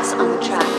Cross on the track.